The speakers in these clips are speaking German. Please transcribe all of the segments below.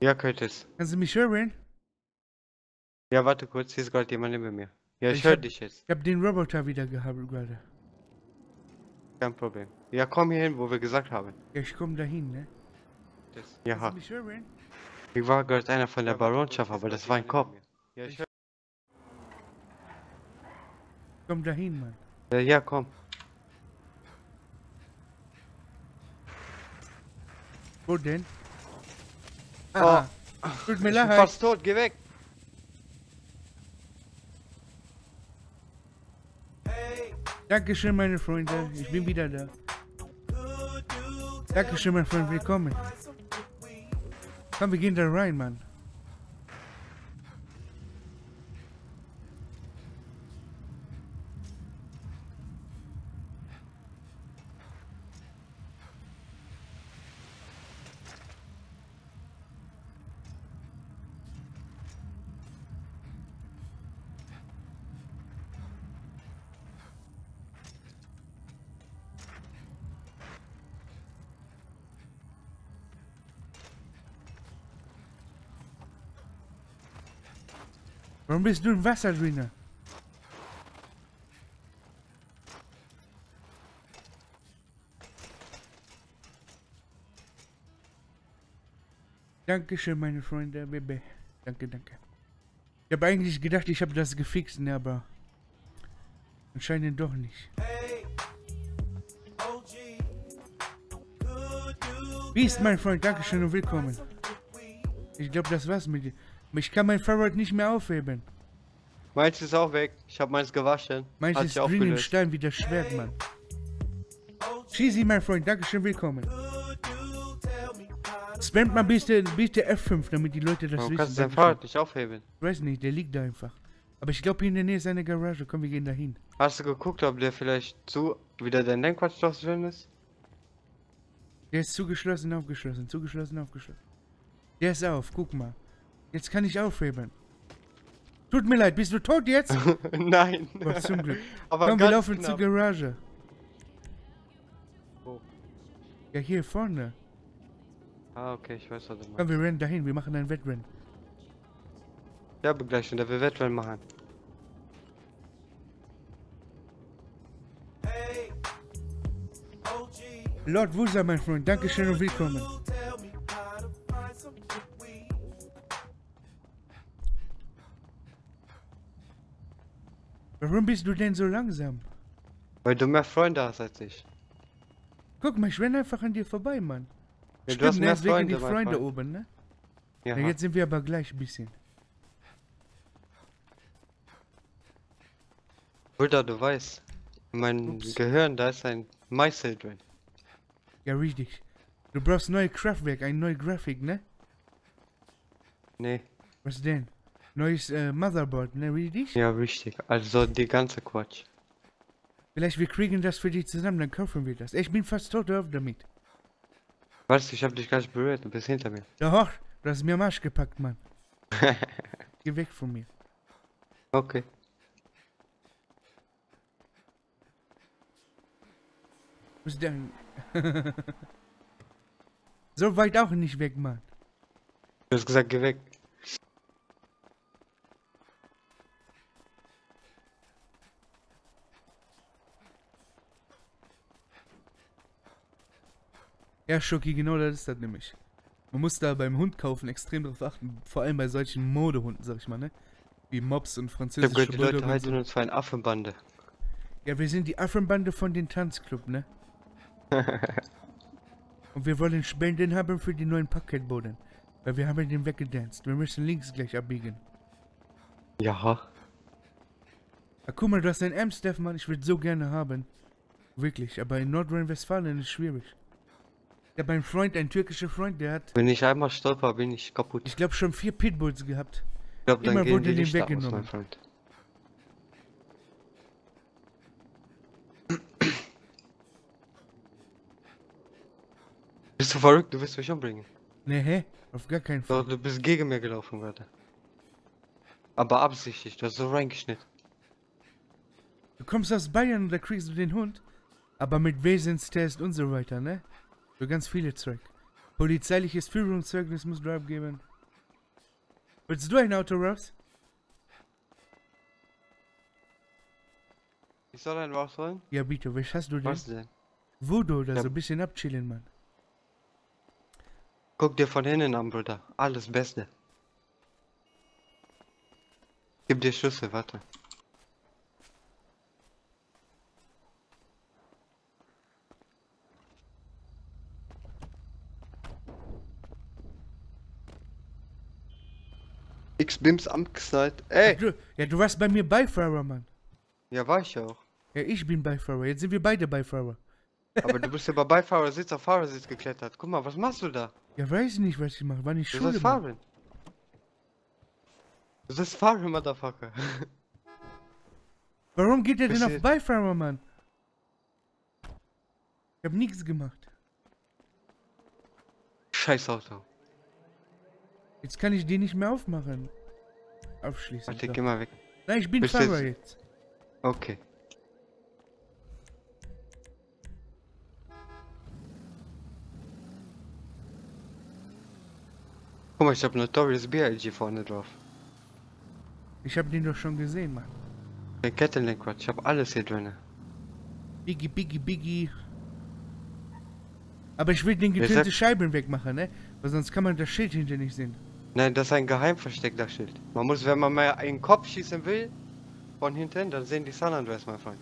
Ja, Curtis. Kannst du mich hören? Ja, warte kurz, hier ist gerade jemand neben mir. Ja, ich höre dich jetzt. Ich habe den Roboter wieder gehabt gerade. Kein Problem. Ja, komm hier hin, wo wir gesagt haben. Ja, ich komme dahin, ne? Das. Ja. Kannst du mich hören? Ich war gerade einer von der Baronschaft, aber das war ein Kopf. Ja, ich höre. Komm dahin, Mann. Ja, ja, komm. Wo denn? Ah, oh. Tut mir leid. Fast tot, geh weg. Dankeschön, meine Freunde, ich bin wieder da. Dankeschön, mein Freund, willkommen. Komm, wir gehen da rein, Mann. Warum bist du im Wasser drin? Dankeschön, meine Freunde, Baby. Danke, danke. Ich habe eigentlich gedacht, ich habe das gefixt, ne, aber anscheinend doch nicht. Wie ist mein Freund? Dankeschön und willkommen. Ich glaube, das war's mit dir. Ich kann mein Fahrrad nicht mehr aufheben. Meins ist auch weg. Ich habe meins gewaschen. Meins ist grün im Stein wie das Schwert, Mann. Cheesy, mein Freund. Dankeschön, willkommen. Spammt mal bitte F5, damit die Leute das wissen. Du kannst dein Fahrrad nicht aufheben. Ich weiß nicht, der liegt da einfach. Aber ich glaube, hier in der Nähe ist eine Garage. Komm, wir gehen da hin. Hast du geguckt, ob der vielleicht wieder dein Lenkrad drin ist? Der ist zugeschlossen, aufgeschlossen. Zugeschlossen, aufgeschlossen. Der ist auf, guck mal. Jetzt kann ich aufheben. Tut mir leid, bist du tot jetzt? Nein. Oh, zum Glück. Aber komm, wir laufen knapp zur Garage. Oh. Ja, hier vorne. Ah, okay, ich weiß, was du meinst. Komm, wir rennen dahin, wir machen ein Wettrennen. Ja, aber gleich, wenn wir Wettrennen machen. Hey, OG. Lord Wusa, mein Freund, Dankeschön und willkommen. Warum bist du denn so langsam? Weil du mehr Freunde hast als ich. Guck mal, ich renne einfach an dir vorbei, Mann. Ja, stimmt, du hast mehr Freunde, die Freunde oben, ne? Ja. Na, jetzt sind wir aber gleich ein bisschen. Bruder, du weißt, in meinem Gehirn, da ist ein Meißel drin. Ja, richtig. Du brauchst neue Kraftwerk, eine neue Grafik, ne? Nee. Was denn? Neues Motherboard, ne, richtig? Ja, richtig. Also die ganze Quatsch. Vielleicht wir kriegen das für dich zusammen, dann kaufen wir das. Ich bin fast tot, hör auf damit. Was? Ich hab dich gar nicht berührt, du bist hinter mir. Doch, du hast mir am Arsch gepackt, Mann. Geh weg von mir. Okay. Bis dann. So weit auch nicht weg, Mann. Du hast gesagt, geh weg. Ja, Schoki, genau das ist das nämlich. Man muss da beim Hund kaufen extrem drauf achten, vor allem bei solchen Modehunden, sag ich mal, ne? Wie Mops und französische Bulldoggen. Ja, die Leute halten uns für eine Affenbande. Ja, wir sind die Affenbande von den Tanzclub, ne? Und wir wollen Spenden haben für die neuen Parkettboden, weil wir haben den weggedanzt. Wir müssen links gleich abbiegen. Ja. Ach, guck mal, du hast einen Amstaff, Mann, ich würde so gerne haben. Wirklich, aber in Nordrhein-Westfalen ist es schwierig. Ich habe einen Freund, einen türkischen Freund, der hat... Wenn ich einmal stolper, bin ich kaputt. Ich glaube schon 4 Pitbulls gehabt. Ich glaube, dann gehen die Lichter aus, mein Freund. Bist du verrückt? Du willst mich umbringen. Nee, hä? Auf gar keinen Fall. Doch, du bist gegen mir gelaufen gerade. Aber absichtlich, du hast so reingeschnitten. Du kommst aus Bayern und da kriegst du den Hund. Aber mit Wesenstest und so weiter, ne? So ganz viele Zeug. Polizeiliches Führungszeugnis musst du abgeben. Willst du ein Autograps? Ich soll einen rausholen? Ja, bitte, was hast du denn? Was denn? Voodoo oder ja. So ein bisschen abchillen, Mann. Guck dir von hinten an, Bruder. Alles Beste. Gib dir Schüsse, warte. X-Bims Amtszeit. Ey! Ja, du warst bei mir Beifahrer, Mann. Ja, war ich ja auch. Ja, ich bin Beifahrer. Jetzt sind wir beide Beifahrer. Aber du bist ja bei Beifahrersitz auf Fahrersitz geklettert. Guck mal, was machst du da? Ja, weiß nicht, was ich mache. War nicht Schule, fahren. Du sollst fahren, Motherfucker. Warum geht der denn auf Beifahrer, Mann? Ich hab nichts gemacht. Scheiß Auto. Jetzt kann ich den nicht mehr aufmachen. Aufschließen. Warte, geh mal weg. Nein, ich bin Fahrer jetzt. Okay. Guck mal, ich hab Notorious B.I.G. vorne drauf. Ich hab den doch schon gesehen, Mann. Der Kettenlenkrad, ich hab alles hier drin. Biggie, Biggie, Biggie. Aber ich will den getönte Scheiben wegmachen, ne? Weil sonst kann man das Schild hinter nicht sehen. Nein, das ist ein geheim versteckter Schild. Man muss, wenn man mal einen Kopf schießen will, von hinten, dann sehen die San Andreas, mein Freund.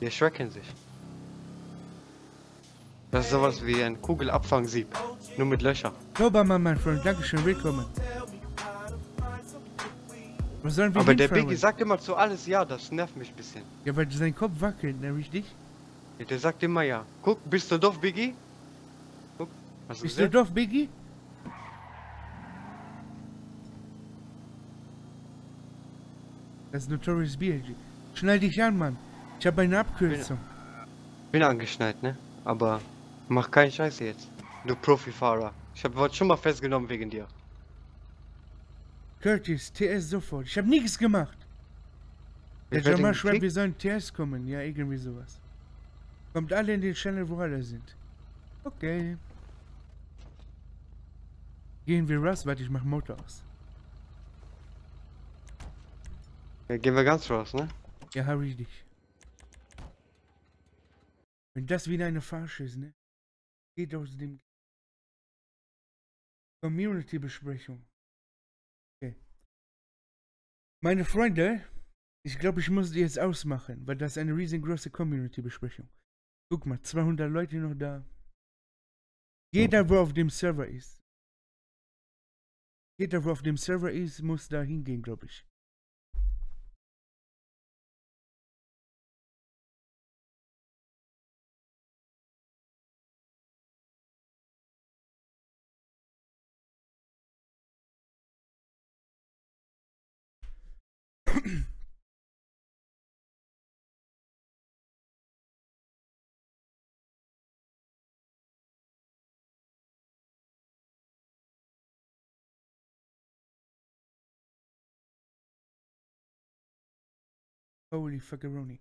Die erschrecken sich. Das ist sowas wie ein Kugelabfangsieb, nur mit Löchern. Dobermann, mein Freund, dankeschön, willkommen. Was sollen wir? Aber der Biggie sagt immer zu alles ja, das nervt mich ein bisschen. Ja, weil sein Kopf wackelt, ne, richtig? Ja, der sagt immer ja. Guck, bist du doof, Biggie? Guck, hast du bist gesehen? Du doof, Biggie? Das ist Notorious B.I.G. Schnall dich an, Mann. Ich habe eine Abkürzung. Bin angeschnallt, ne? Aber mach keinen Scheiß jetzt. Du Profifahrer. Ich hab schon mal festgenommen wegen dir. Curtis, TS sofort. Ich hab nichts gemacht. Der Jamar schreibt, wir sollen TS kommen. Ja, irgendwie sowas. Kommt alle in den Channel, wo alle sind. Okay. Gehen wir raus. Warte, ich mach Motor aus. Ja, gehen wir ganz raus, ne? Ja, hurry dich. Wenn das wieder eine Farce ist, ne? Geht aus dem... Community-Besprechung. Okay. Meine Freunde, ich glaube, ich muss die jetzt ausmachen, weil das ist eine riesengroße Community-Besprechung. Guck mal, 200 Leute noch da. Jeder, wo auf dem Server ist. Jeder, wo auf dem Server ist, muss da hingehen, glaube ich. Holy fuckeroni.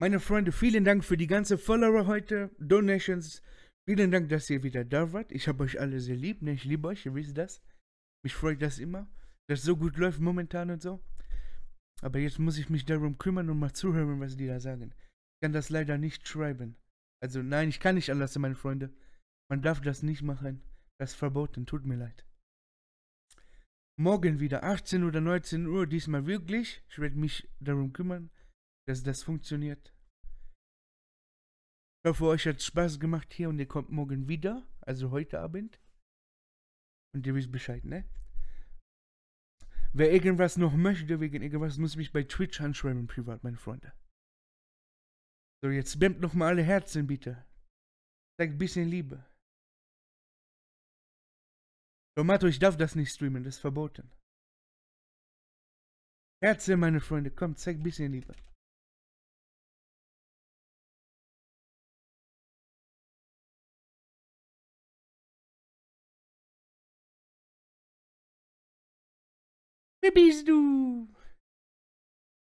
Meine Freunde, vielen Dank für die ganze Follower heute, Donations. Vielen Dank, dass ihr wieder da wart. Ich habe euch alle sehr lieb, ne? Ich liebe euch, ihr wisst das. Mich freut das immer, dass es so gut läuft momentan und so. Aber jetzt muss ich mich darum kümmern und mal zuhören, was die da sagen. Ich kann das leider nicht schreiben. Also nein, ich kann nicht anlassen, meine Freunde. Man darf das nicht machen. Das ist verboten, tut mir leid. Morgen wieder 18 oder 19 Uhr, diesmal wirklich. Ich werde mich darum kümmern, dass das funktioniert. Ich hoffe, euch hat Spaß gemacht hier und ihr kommt morgen wieder, also heute Abend. Und ihr wisst Bescheid, ne? Wer irgendwas noch möchte, wegen irgendwas, muss mich bei Twitch anschreiben, privat, meine Freunde. So, jetzt spammt nochmal alle Herzen, bitte. Zeigt ein bisschen Liebe. Tomato, ich darf das nicht streamen, das ist verboten. Herze, meine Freunde, komm, zeig ein bisschen Liebe. Wer bist du?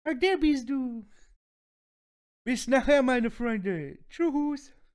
Ach, der bist du. Bis nachher, meine Freunde. Tschüss.